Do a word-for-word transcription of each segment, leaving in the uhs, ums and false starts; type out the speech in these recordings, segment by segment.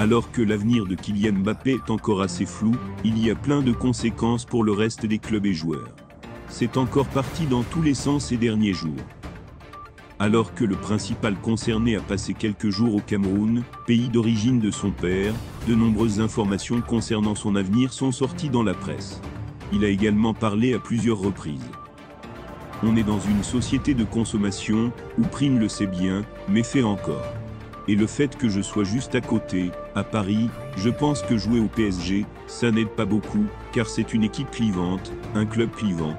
Alors que l'avenir de Kylian Mbappé est encore assez flou, il y a plein de conséquences pour le reste des clubs et joueurs. C'est encore parti dans tous les sens ces derniers jours. Alors que le principal concerné a passé quelques jours au Cameroun, pays d'origine de son père, de nombreuses informations concernant son avenir sont sorties dans la presse. Il a également parlé à plusieurs reprises. On est dans une société de consommation, où prime le sait bien, mais fait encore. Et le fait que je sois juste à côté, à Paris, je pense que jouer au P S G, ça n'aide pas beaucoup, car c'est une équipe clivante, un club clivant.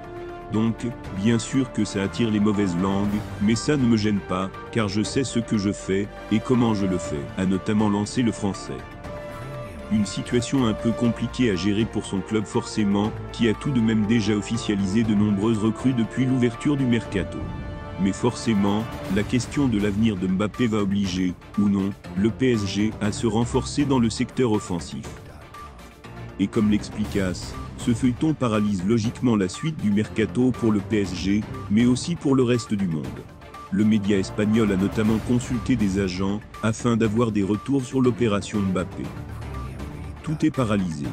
Donc, bien sûr que ça attire les mauvaises langues, mais ça ne me gêne pas, car je sais ce que je fais, et comment je le fais, a notamment lancé le Français. Une situation un peu compliquée à gérer pour son club forcément, qui a tout de même déjà officialisé de nombreuses recrues depuis l'ouverture du mercato. Mais forcément, la question de l'avenir de Mbappé va obliger, ou non, le P S G à se renforcer dans le secteur offensif. Et comme l'explique As, ce feuilleton paralyse logiquement la suite du mercato pour le P S G, mais aussi pour le reste du monde. Le média espagnol a notamment consulté des agents, afin d'avoir des retours sur l'opération Mbappé. Tout est paralysé.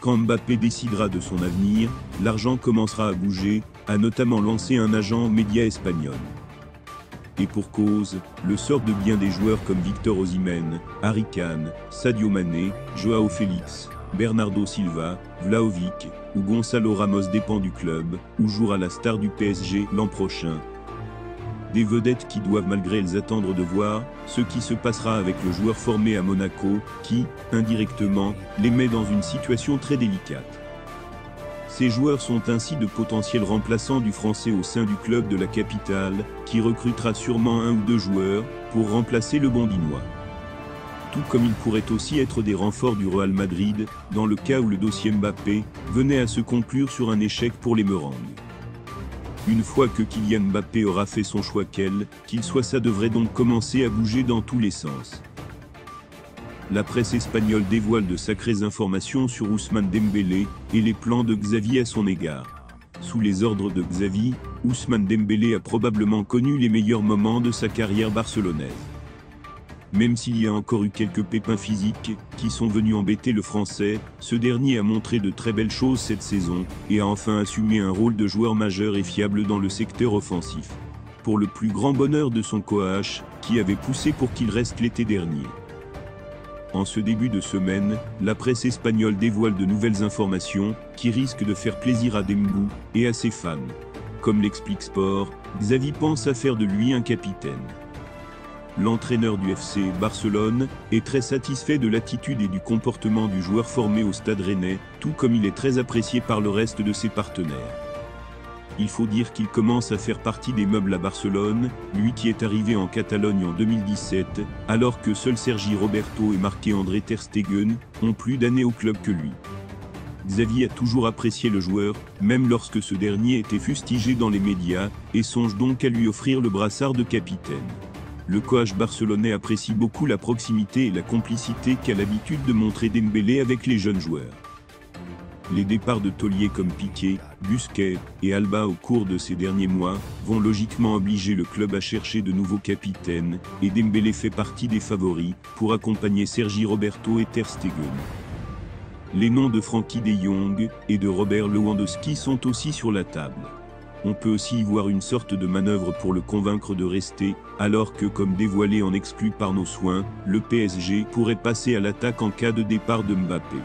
Quand Mbappé décidera de son avenir, l'argent commencera à bouger, a notamment lancé un agent média espagnol. Et pour cause, le sort de bien des joueurs comme Victor Osimhen, Harry Kane, Sadio Mané, Joao Félix, Bernardo Silva, Vlahovic ou Gonzalo Ramos dépend du club, où jouera la star du P S G l'an prochain. Des vedettes qui doivent malgré elles attendre de voir ce qui se passera avec le joueur formé à Monaco, qui, indirectement, les met dans une situation très délicate. Ces joueurs sont ainsi de potentiels remplaçants du Français au sein du club de la capitale, qui recrutera sûrement un ou deux joueurs, pour remplacer le Bondinois. Tout comme ils pourraient aussi être des renforts du Real Madrid, dans le cas où le dossier Mbappé venait à se conclure sur un échec pour les Merengues. Une fois que Kylian Mbappé aura fait son choix quel, qu'il soit ça devrait donc commencer à bouger dans tous les sens. La presse espagnole dévoile de sacrées informations sur Ousmane Dembélé et les plans de Xavi à son égard. Sous les ordres de Xavi, Ousmane Dembélé a probablement connu les meilleurs moments de sa carrière barcelonaise. Même s'il y a encore eu quelques pépins physiques qui sont venus embêter le Français, ce dernier a montré de très belles choses cette saison et a enfin assumé un rôle de joueur majeur et fiable dans le secteur offensif. Pour le plus grand bonheur de son coach, qui avait poussé pour qu'il reste l'été dernier. En ce début de semaine, la presse espagnole dévoile de nouvelles informations, qui risquent de faire plaisir à Dembou et à ses fans. Comme l'explique Sport, Xavi pense à faire de lui un capitaine. L'entraîneur du F C Barcelone est très satisfait de l'attitude et du comportement du joueur formé au Stade Rennais, tout comme il est très apprécié par le reste de ses partenaires. Il faut dire qu'il commence à faire partie des meubles à Barcelone, lui qui est arrivé en Catalogne en deux mille dix-sept, alors que seuls Sergi Roberto et Marc-André Ter Stegen ont plus d'années au club que lui. Xavi a toujours apprécié le joueur, même lorsque ce dernier était fustigé dans les médias, et songe donc à lui offrir le brassard de capitaine. Le coach barcelonais apprécie beaucoup la proximité et la complicité qu'a l'habitude de montrer Dembélé avec les jeunes joueurs. Les départs de tauliers comme Piqué, Busquet et Alba au cours de ces derniers mois vont logiquement obliger le club à chercher de nouveaux capitaines, et Dembélé fait partie des favoris pour accompagner Sergi Roberto et Ter Stegen. Les noms de Frankie De Jong et de Robert Lewandowski sont aussi sur la table. On peut aussi y voir une sorte de manœuvre pour le convaincre de rester, alors que comme dévoilé en exclu par nos soins, le P S G pourrait passer à l'attaque en cas de départ de Mbappé.